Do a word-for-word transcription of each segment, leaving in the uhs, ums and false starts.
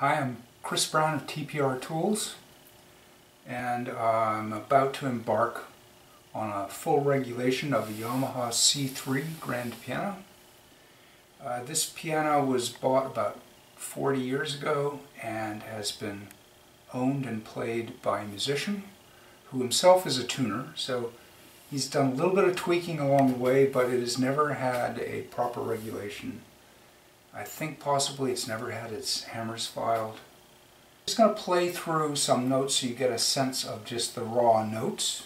Hi, I'm Chris Brown of T P R Tools, and uh, I'm about to embark on a full regulation of the Yamaha C three Grand Piano. Uh, this piano was bought about forty years ago and has been owned and played by a musician who himself is a tuner, so he's done a little bit of tweaking along the way, but it has never had a proper regulation. I think possibly it's never had its hammers filed. I'm just going to play through some notes so you get a sense of just the raw notes.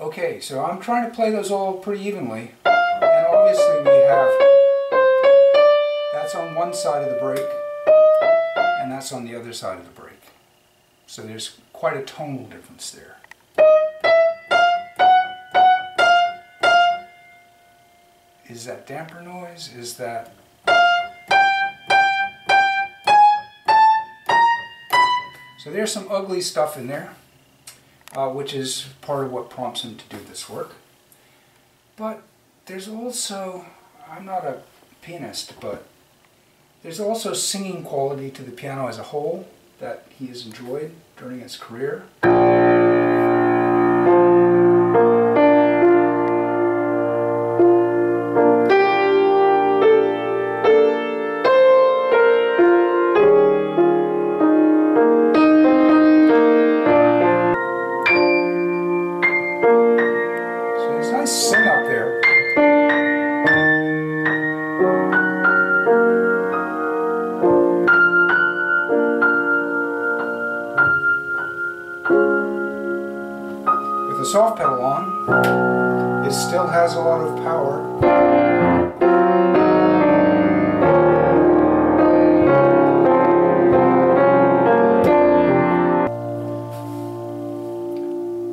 Okay, so I'm trying to play those all pretty evenly. Obviously we have, that's on one side of the break, and that's on the other side of the break. So there's quite a tonal difference there. Is that damper noise? Is that... So there's some ugly stuff in there, uh, which is part of what prompts him to do this work. But there's also, I'm not a pianist, but there's also singing quality to the piano as a whole that he has enjoyed during his career. So there's a nice sing up there. The soft pedal on, it still has a lot of power.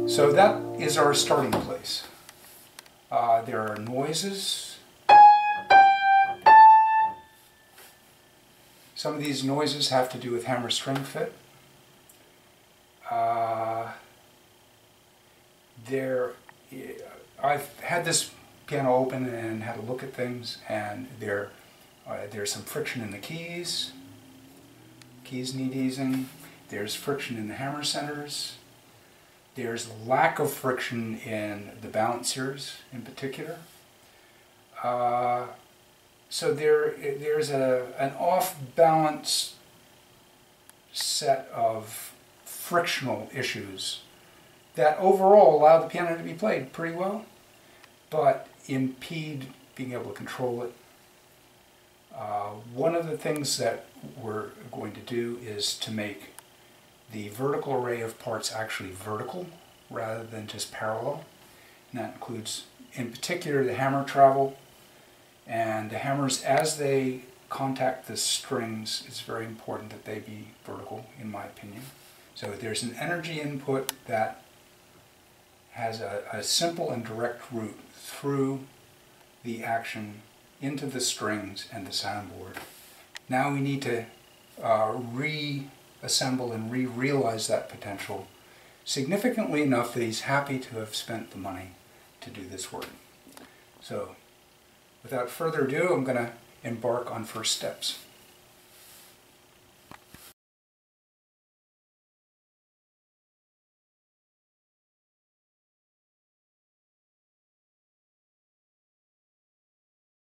So that is our starting place. Uh, there are noises. Some of these noises have to do with hammer string fit. Uh, There, I've had this piano open and had a look at things, and there, uh, there's some friction in the keys. Keys need easing. There's friction in the hammer centers. There's lack of friction in the balancers, in particular. Uh, so there, there's a an off-balance set of frictional issues that overall allow the piano to be played pretty well, but impede being able to control it. Uh, one of the things that we're going to do is to make the vertical array of parts actually vertical rather than just parallel. And that includes, in particular, the hammer travel. And the hammers, as they contact the strings, it's very important that they be vertical, in my opinion. So there's an energy input that has a, a simple and direct route through the action into the strings and the soundboard. Now we need to uh, reassemble and re-realize that potential significantly enough that he's happy to have spent the money to do this work. So without further ado, I'm going to embark on first steps.